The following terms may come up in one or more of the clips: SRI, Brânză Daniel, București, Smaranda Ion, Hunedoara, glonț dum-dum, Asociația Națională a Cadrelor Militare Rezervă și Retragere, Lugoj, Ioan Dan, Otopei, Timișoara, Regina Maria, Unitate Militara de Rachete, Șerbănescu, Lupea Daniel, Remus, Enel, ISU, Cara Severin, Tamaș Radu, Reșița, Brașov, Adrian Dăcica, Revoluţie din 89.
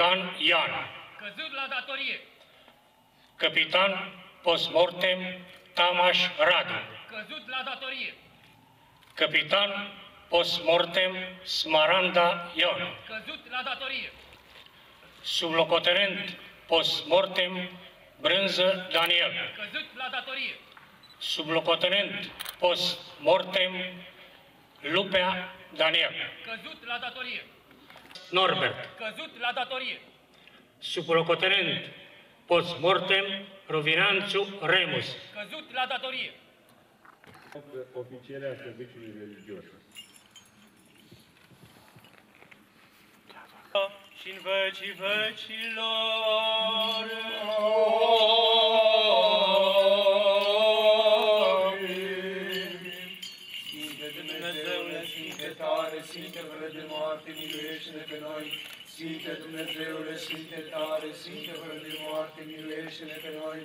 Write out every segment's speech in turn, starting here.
Capitan Ian. Căzut la datorie. Capitan postmortem Tamaș Radu. Căzut la datorie. Capitan postmortem Smaranda Ion. Căzut la datorie. Sublocotenent postmortem Brânză Daniel. Căzut la datorie. Sublocotenent postmortem Lupea Daniel. Căzut la datorie. Norbert. Căzut la datorie. Sublocotenent postmortem Rovinanțu Remus. Căzut la datorie. Ofițerea serviciului religios. Și în vecii vecilor. Sfinte Dumnezeule, Sfinte tare, Sfinte fără de moarte, miluiește-ne pe noi. Sfinte Dumnezeule, Sfinte tare, Sfinte fără de moarte, miluiește-ne pe noi.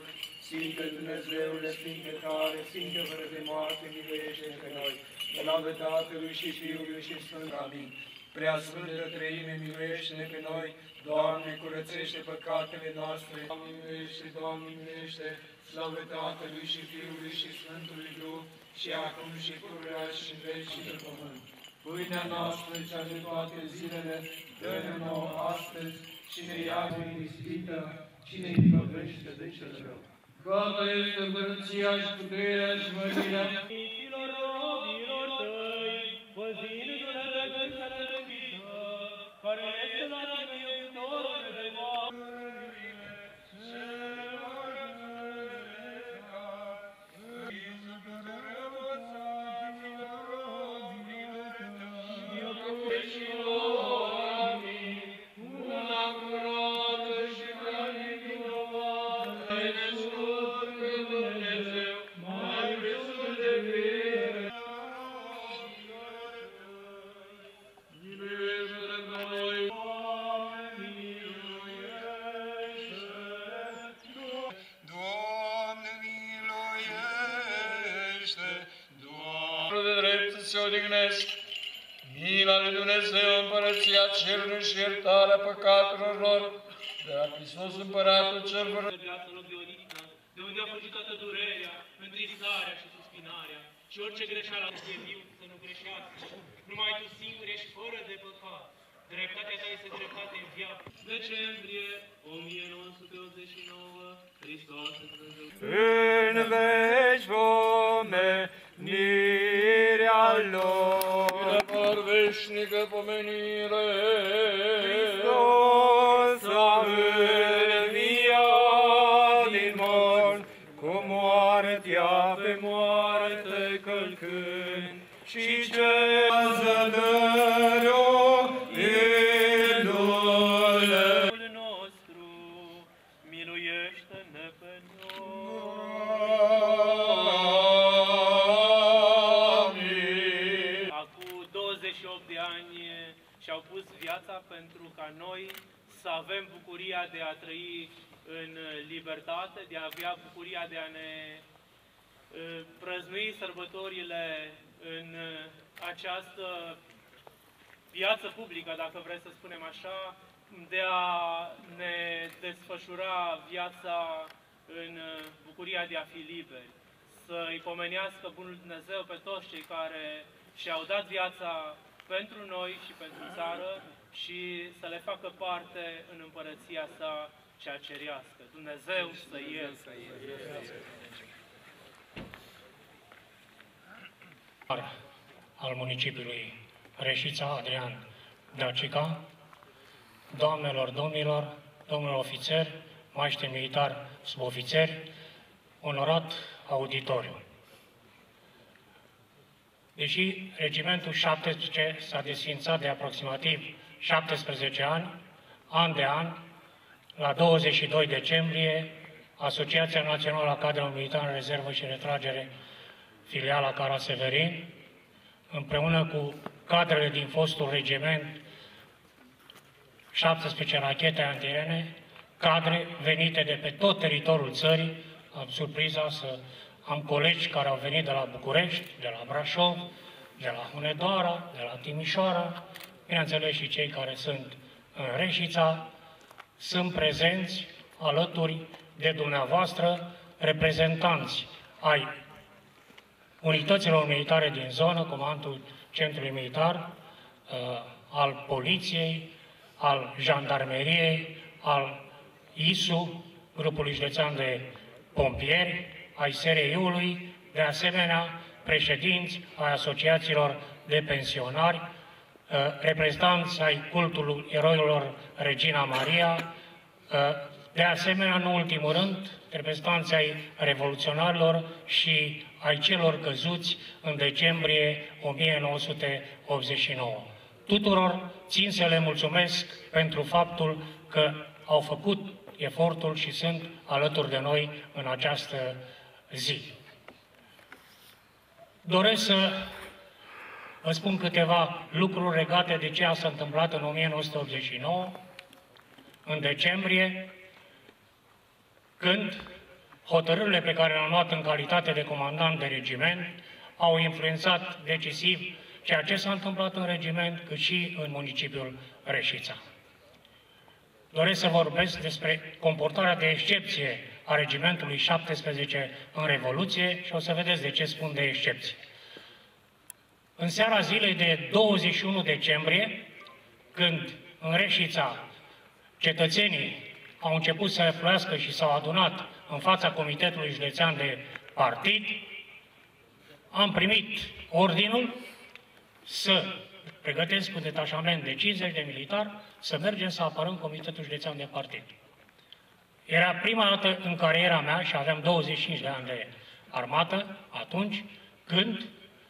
Sfinte Dumnezeule, Sfinte tare, Sfinte fără de moarte, miluiește-ne pe noi. În nave Tatălui și Fiului și Sfântului. Amin. Preasfântă Treime, miluiește-ne pe noi, Doamne, curățește păcatele noastre. Doamne, miluiește, Doamne, miluiește, slavă Tatălui și Fiului și Sfântului Duh, și acum și pururea și în vecii de pământ. Pâinea noastră, cea de toate zilele, dă-ne nouă astăzi, și ne ia din ispită, și ne izbăvește de cel rău. Doamne, este împărăția și puterea și mărirea. Sfinților robilor tăi, păzindu-ne de găsele de vită, care este la tine iubitorul de moarte. Mila lui Dumnezeu, împărăția cerului și iertarea păcatelor lor, de la Hristos Împăratul cel Văr. De viața lovionită, de unde a fugit toată durerea, întristarea și suspinarea, și orice greșeală a viu să nu greșească, numai tu singur ești fără de păcat, dreptatea ta este dreptate în viață. Decembrie 1989, Hristos în veci pomenirea lor. Veșnică pomenire, Hristos a înviat din mort, cu moartea pe moarte călcând, și ce a zădăriu idule. Nostru, miluiește-ne pe noi. Și-au pus viața pentru ca noi să avem bucuria de a trăi în libertate, de a avea bucuria de a ne prăznui sărbătorile în această viață publică, dacă vreți să spunem așa, de a ne desfășura viața în bucuria de a fi liberi. Să-i pomenească bunul Dumnezeu pe toți cei care și-au dat viața pentru noi și pentru țară și să le facă parte în împărăția sa cea cerească. Dumnezeu să iertă. Al municipiului Reșița, Adrian Dăcica, doamnelor, domnilor, domnilor ofițeri, maiștri militari, subofițeri, onorat auditoriu. Deși regimentul 17 s-a desființat de aproximativ 17 ani, an de an, la 22 decembrie, Asociația Națională a Cadrelor Militare Rezervă și Retragere, filiala Cara Severin, împreună cu cadrele din fostul regiment, 17 rachete antirene, cadre venite de pe tot teritoriul țării, am surpriza să... Am colegi care au venit de la București, de la Brașov, de la Hunedoara, de la Timișoara, bineînțeles și cei care sunt în Reșița, sunt prezenți alături de dumneavoastră reprezentanți ai unităților militare din zonă, comandul centrului militar, al poliției, al jandarmeriei, al ISU, grupului județean de pompieri, ai SRI-ului, de asemenea președinți ai asociațiilor de pensionari, reprezentanți ai cultului eroilor Regina Maria, de asemenea, în ultimul rând, reprezentanți ai revoluționarilor și ai celor căzuți în decembrie 1989. Tuturor țin să le mulțumesc pentru faptul că au făcut efortul și sunt alături de noi în această zi. Doresc să vă spun câteva lucruri legate de ceea ce s-a întâmplat în 1989, în decembrie, când hotărârile pe care le-am luat în calitate de comandant de regiment au influențat decisiv ceea ce s-a întâmplat în regiment, cât și în municipiul Reșița. Doresc să vorbesc despre comportarea de excepție a regimentului 17 în Revoluție și o să vedeți de ce spun de excepție. În seara zilei de 21 decembrie, când în Reșița cetățenii au început să afluiască și s-au adunat în fața Comitetului Județean de Partid, am primit ordinul să pregătesc un detașament de 50 de militari să mergem să apărăm Comitetul Județean de Partid. Era prima dată în cariera mea, și aveam 25 de ani de armată atunci, când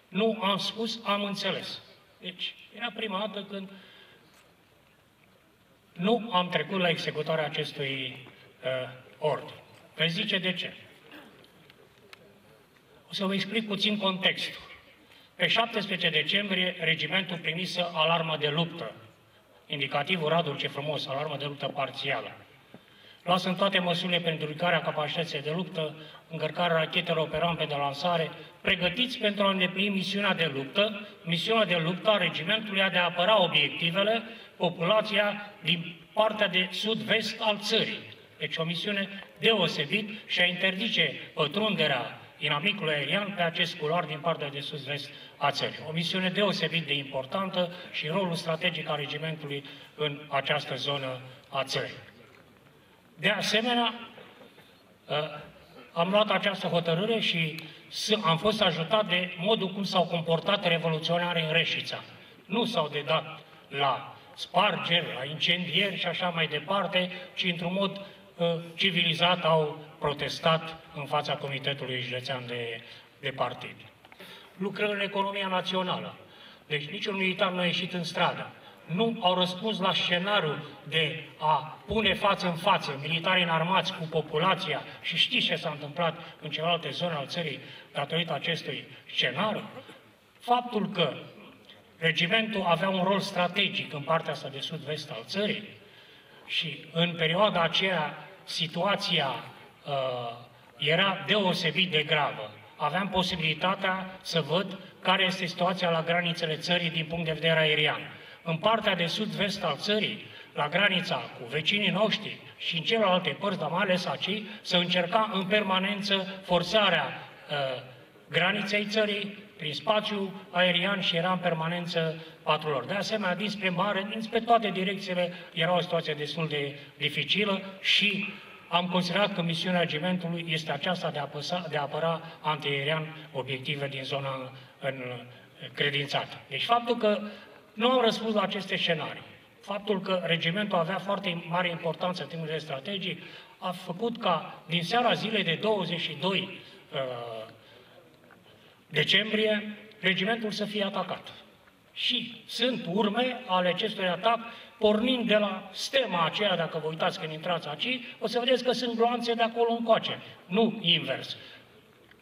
nu am spus, am înțeles. Deci, era prima dată când nu am trecut la executarea acestui ordin. Vă zice de ce. O să vă explic puțin contextul. Pe 17 decembrie, regimentul primise alarmă de luptă. Indicativul Radul, ce frumos, alarmă de luptă parțială. Luasem toate măsurile pentru ridicarea capacității de luptă, încărcarea rachetelor pe rampe de lansare, pregătiți pentru a îndeplini misiunea de luptă, a regimentului de a apăra obiectivele, populația din partea de sud-vest al țării. Deci o misiune deosebit și a interzice pătrunderea inamicul aerian pe acest culoar din partea de sud-vest a țării. O misiune deosebit de importantă și rolul strategic al regimentului în această zonă a țării. De asemenea, am luat această hotărâre și am fost ajutat de modul cum s-au comportat revoluționarii în Reșița. Nu s-au dedat la spargeri, la incendieri și așa mai departe, ci într-un mod civilizat au protestat în fața Comitetului Județean de Partid. Lucrăm în economia națională. Deci niciun militar nu a ieșit în stradă. Nu au răspuns la scenariul de a pune față în față militari înarmați cu populația și știți ce s-a întâmplat în celelalte zone ale țării datorită acestui scenariu. Faptul că regimentul avea un rol strategic în partea asta de sud-vest al țării și în perioada aceea situația era deosebit de gravă. Aveam posibilitatea să văd care este situația la granițele țării din punct de vedere aerian. În partea de sud-vest al țării, la granița cu vecinii noștri și în celelalte părți, dar mai ales aici, se încerca în permanență forțarea graniței țării prin spațiu aerian și era în permanență patrulor. De asemenea, dinspre mare, dinspre toate direcțiile, era o situație destul de dificilă și am considerat că misiunea regimentului este aceasta de a apăra antiaerian obiective din zona încredințată. Deci faptul că nu am răspuns la aceste scenarii, faptul că regimentul avea foarte mare importanță în timpul de strategii, a făcut ca din seara zilei de 22 decembrie, regimentul să fie atacat. Și sunt urme ale acestui atac, pornind de la stema aceea, dacă vă uitați când intrați aici, o să vedeți că sunt gloanțe de acolo încoace, nu invers.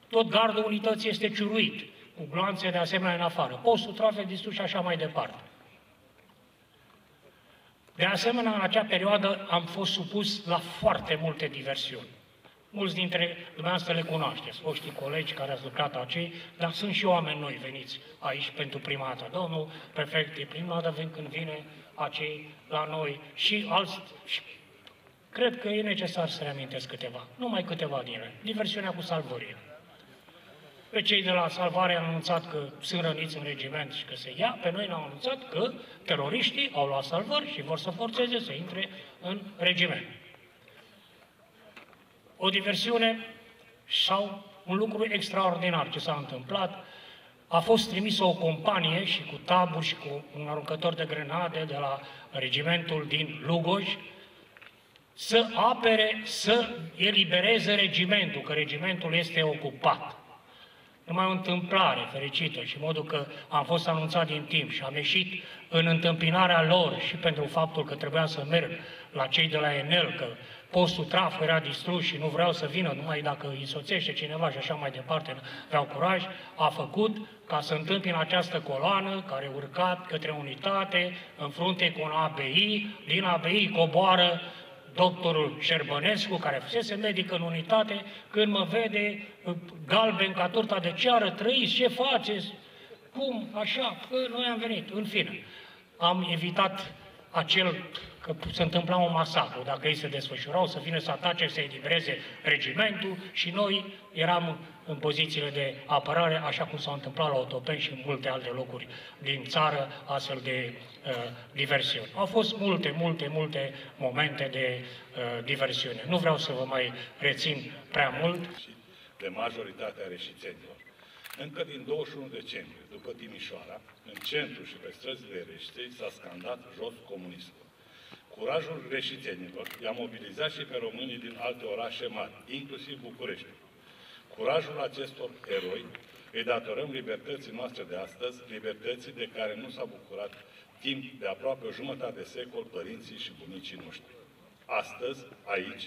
Tot gardul unității este ciuruit, cu gloanțe de asemenea în afară, postul trafic distrus și așa mai departe. De asemenea, în acea perioadă am fost supus la foarte multe diversiuni. Mulți dintre dumneavoastră le cunoașteți, foștii colegi care ați lucrat aici, dar sunt și oameni noi veniți aici pentru prima dată. Domnul prefect e prima dată când vine aici la noi și alți Cred că e necesar să reamintesc câteva, numai câteva din ele. Diversiunea cu salvările. Pe cei de la salvare au anunțat că sunt răniți în regiment și că se ia, pe noi ne-au anunțat că teroriștii au luat salvări și vor să forțeze să intre în regiment. O diversiune sau un lucru extraordinar ce s-a întâmplat, a fost trimisă o companie și cu taburi și cu un aruncător de grenade de la regimentul din Lugoj să apere, să elibereze regimentul, că regimentul este ocupat. Numai o întâmplare fericită și modul că am fost anunțat din timp și am ieșit în întâmpinarea lor și pentru faptul că trebuia să merg la cei de la Enel, că postul traf era distrus și nu vreau să vină, numai dacă îi însoțește cineva și așa mai departe, aveau curaj, a făcut ca să întâmpin această coloană care urca către unitate, în frunte cu un ABI, din ABI coboară doctorul Șerbănescu, care fusese medic în unitate, când mă vede galben ca torta de ceară, trăiți, ce faceți? Cum? Așa? Că noi am venit. În fine, am evitat acel că se întâmpla un masacru. Dacă ei se desfășurau, să vină să atace, să elibereze regimentul și noi eram în pozițiile de apărare, așa cum s-a întâmplat la Otopei și în multe alte locuri din țară, astfel de diversiuni. Au fost multe momente de diversiune. Nu vreau să vă mai rețin prea mult. De majoritatea reșițenilor. Încă din 21 decembrie, după Timișoara, în centru și pe străzile Reșiței s-a scandat jos comunismul. Curajul reșițenilor i-a mobilizat și pe românii din alte orașe mari, inclusiv București. Curajul acestor eroi îi datorăm libertății noastre de astăzi, libertății de care nu s-a bucurat timp de aproape o jumătate de secol părinții și bunicii noștri. Astăzi, aici,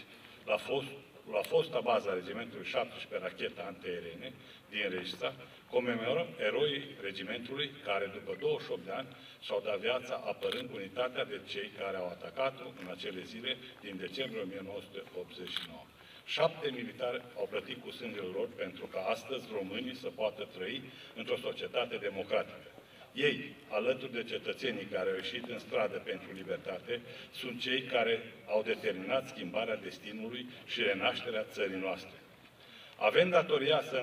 la fosta baza regimentului 17 rachete antiaeriene din Reșița, comemorăm eroii regimentului care, după 28 de ani, și-au dat viața apărând unitatea de cei care au atacat-o în acele zile din decembrie 1989. 7 militari au plătit cu sângele lor pentru ca astăzi românii să poată trăi într-o societate democratică. Ei, alături de cetățenii care au ieșit în stradă pentru libertate, sunt cei care au determinat schimbarea destinului și renașterea țării noastre. Avem datoria să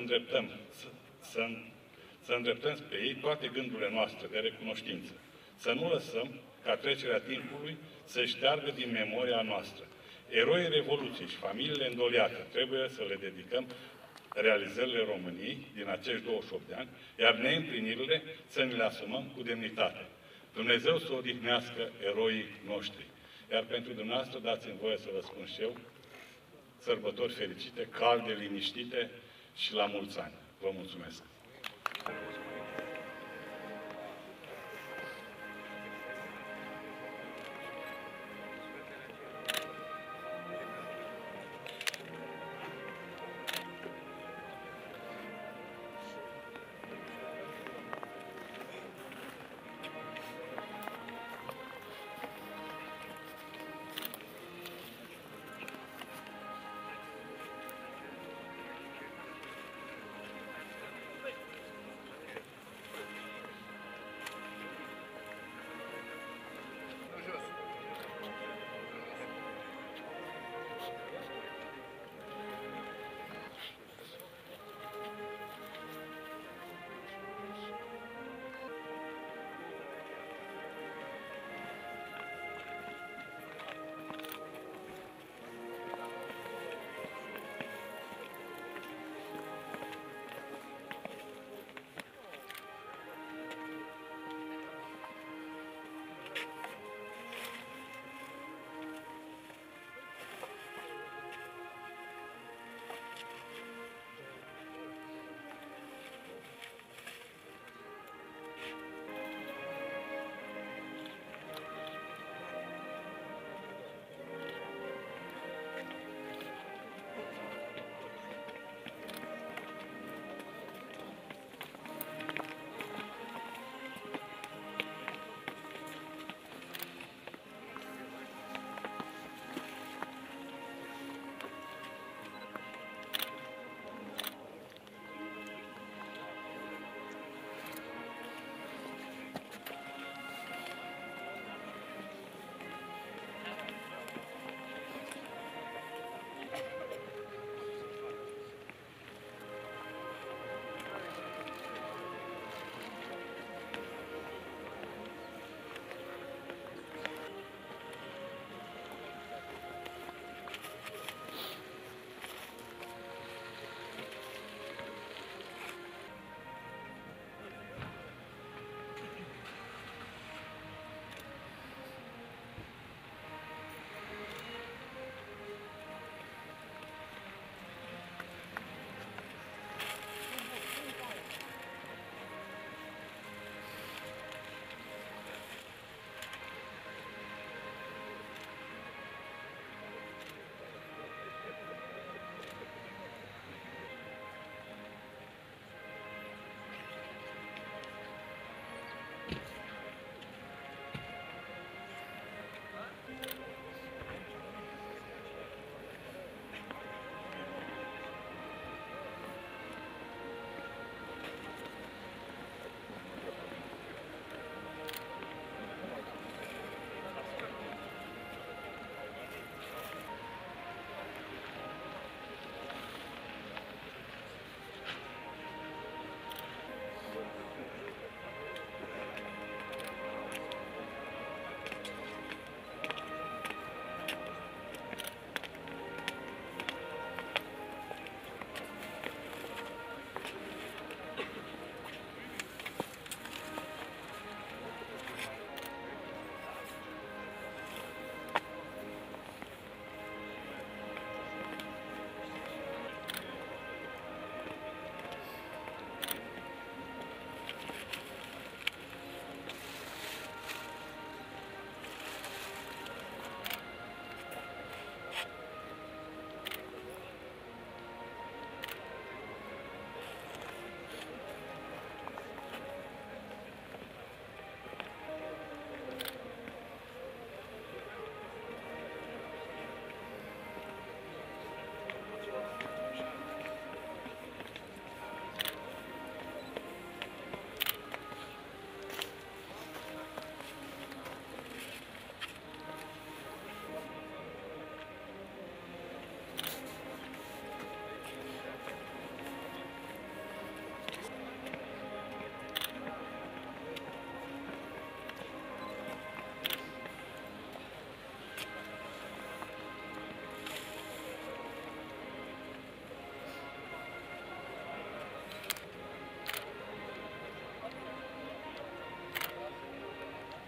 îndreptăm spre ei toate gândurile noastre de recunoștință. Să nu lăsăm ca trecerea timpului să șteargă din memoria noastră. Eroii Revoluției și familiile îndoliate trebuie să le dedicăm realizările României din acești 28 de ani, iar neîmplinirile să ne le asumăm cu demnitate. Dumnezeu să odihnească eroii noștri. Iar pentru dumneavoastră dați-mi voie să vă spun și eu sărbători fericite, calde, liniștite și la mulți ani. Vă mulțumesc!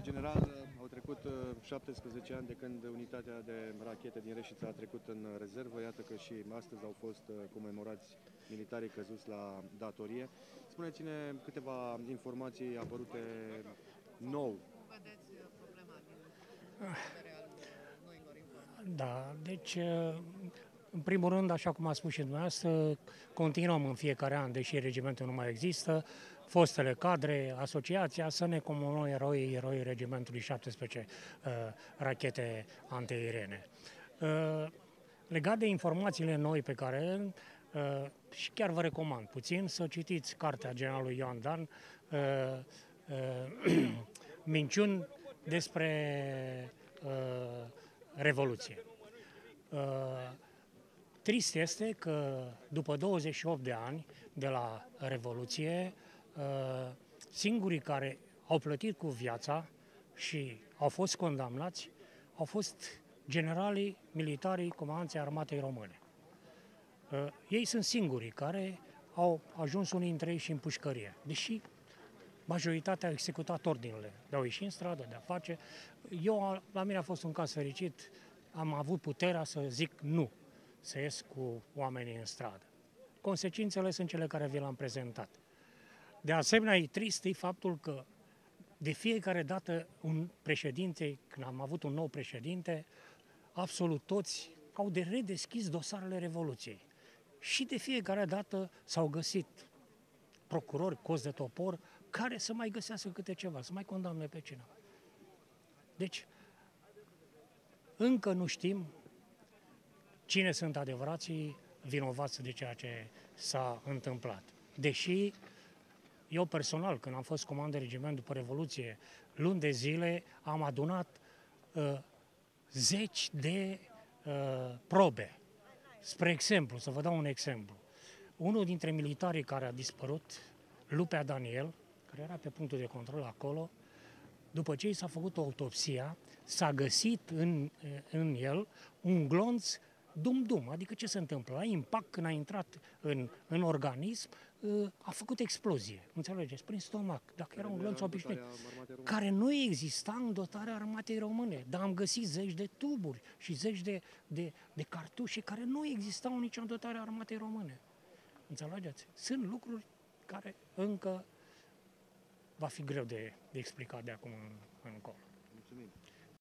General, au trecut 17 ani de când unitatea de rachete din Reșița a trecut în rezervă. Iată că și astăzi au fost comemorați militarii căzuți la datorie. Spuneți-ne câteva informații apărute nou. Da, deci, în primul rând, așa cum a spus și dumneavoastră, continuăm în fiecare an, deși regimentul nu mai există, fostele cadre, asociația, să ne comemorăm eroii regimentului 17 rachete antiaeriene. Legat de informațiile noi pe care, și chiar vă recomand puțin, să citiți cartea generalului Ioan Dan, Minciuni despre Revoluție. Trist este că după 28 de ani de la Revoluție, singurii care au plătit cu viața și au fost condamnați au fost generalii, militarii, comandanții Armatei Române. Ei sunt singurii care au ajuns unii dintre ei și în pușcărie, deși majoritatea a executat ordinele de a ieși în stradă, de a face. Eu, la mine a fost un caz fericit, am avut puterea să zic nu, să ies cu oamenii în stradă. Consecințele sunt cele care vi le-am prezentat. De asemenea, e trist faptul că de fiecare dată un președinte, când am avut un nou președinte, absolut toți au de redeschis dosarele Revoluției. Și de fiecare dată s-au găsit procurori, cozi de topor, care să mai găsească câte ceva, să mai condamne pe cineva. Deci, încă nu știm cine sunt adevărații vinovați de ceea ce s-a întâmplat. Deși, eu personal, când am fost comandant de regiment după Revoluție, luni de zile am adunat zeci de probe. Spre exemplu, să vă dau un exemplu. Unul dintre militarii care a dispărut, Lupea Daniel, care era pe punctul de control acolo, după ce i s-a făcut autopsia, s-a găsit în el un glonț dum-dum, adică ce se întâmplă? La impact, când a intrat în organism, a făcut explozie, înțelegeți, prin stomac, dacă era un glonț obișnuit, care nu exista în dotarea Armatei Române, dar am găsit zeci de tuburi și zeci de cartușe care nu existau nici în dotarea Armatei Române. Înțelegeți? Sunt lucruri care încă va fi greu de explicat de acum încolo.